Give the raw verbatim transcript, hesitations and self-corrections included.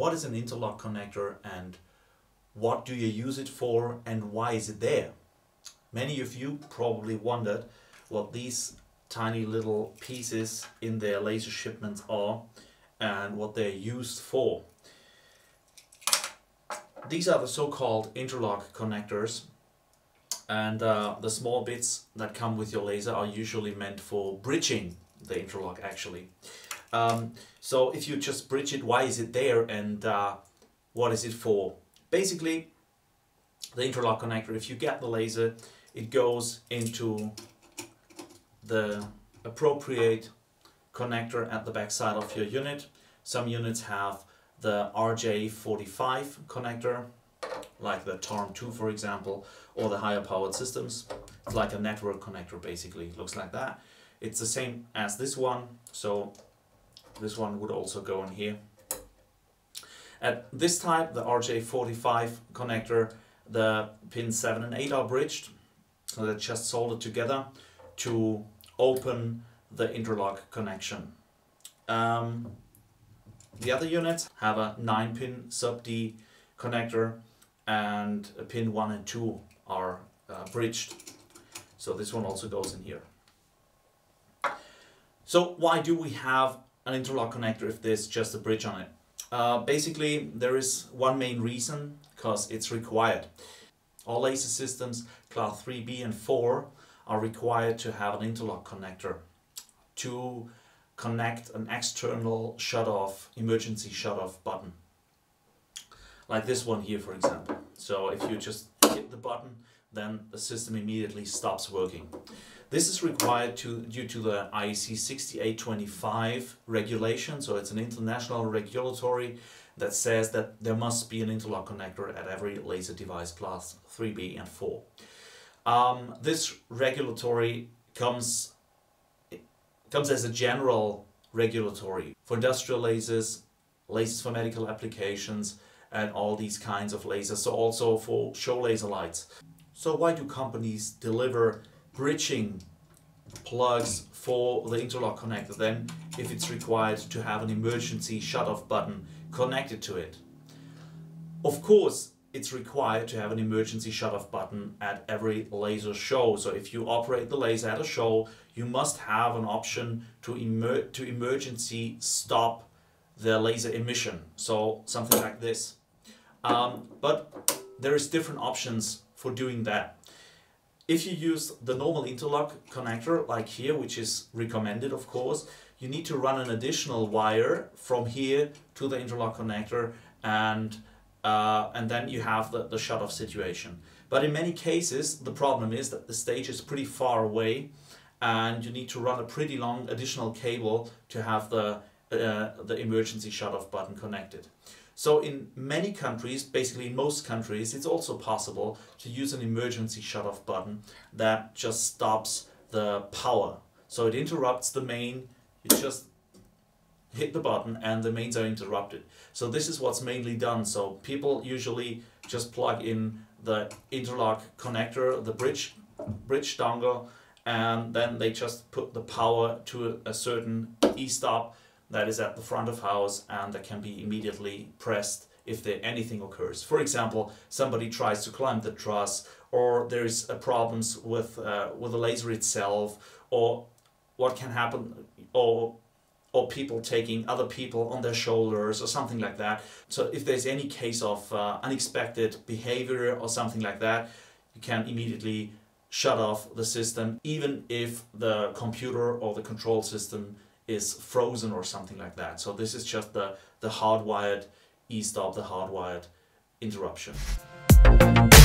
what is an interlock connector and what do you use it for and why is it there? Many of you probably wondered what these tiny little pieces in their laser shipments are and what they're used for. These are the so-called interlock connectors, and uh, the small bits that come with your laser are usually meant for bridging the interlock actually. Um, so if you just bridge it, why is it there and uh, what is it for? Basically, the interlock connector, if you get the laser, it goes into the appropriate connector at the back side of your unit. Some units have the R J forty-five connector, like the Tarm two for example, or the higher powered systems. It's like a network connector basically, it looks like that. It's the same as this one, so this one would also go in here. At this type, the R J forty-five connector, the pins seven and eight are bridged, so they're just soldered together to open the interlock connection. Um, The other units have a nine pin sub D connector, and a pin one and two are uh, bridged. So this one also goes in here. So why do we have an interlock connector if there's just a bridge on it? Uh, basically, there is one main reason, because it's required. All laser systems class three B and four are required to have an interlock connector to connect an external shutoff, emergency shutoff button. Like this one here, for example. So if you just hit the button, then the system immediately stops working. This is required to, due to the I E C sixty-eight twenty-five regulation. So it's an international regulatory that says that there must be an interlock connector at every laser device class three B and four. Um, this regulatory comes comes as a general regulatory for industrial lasers, lasers for medical applications, and all these kinds of lasers, so also for show laser lights. So why do companies deliver bridging plugs for the interlock connector then, if it's required to have an emergency shutoff button connected to it? Of course, it's required to have an emergency shutoff button at every laser show. So if you operate the laser at a show, you must have an option to emer to emergency stop the laser emission. So something like this. Um, but there is different options for doing that. If you use the normal interlock connector, like here, which is recommended, of course, you need to run an additional wire from here to the interlock connector, and Uh, and then you have the, the shutoff situation. But in many cases, the problem is that the stage is pretty far away and you need to run a pretty long additional cable to have the, uh, the emergency shutoff button connected. So in many countries, basically in most countries, it's also possible to use an emergency shutoff button that just stops the power. So it interrupts the main, you just hit the button and the mains are interrupted. So this is what's mainly done. So people usually just plug in the interlock connector, the bridge, bridge dongle, and then they just put the power to a certain e-stop that is at the front of house and that can be immediately pressed if there anything occurs. For example, somebody tries to climb the truss, or there is a problems with uh, with the laser itself, or what can happen, or or people taking other people on their shoulders or something like that. So if there's any case of uh, unexpected behavior or something like that, you can immediately shut off the system, even if the computer or the control system is frozen or something like that. So this is just the, the hardwired e-stop, the hardwired interruption.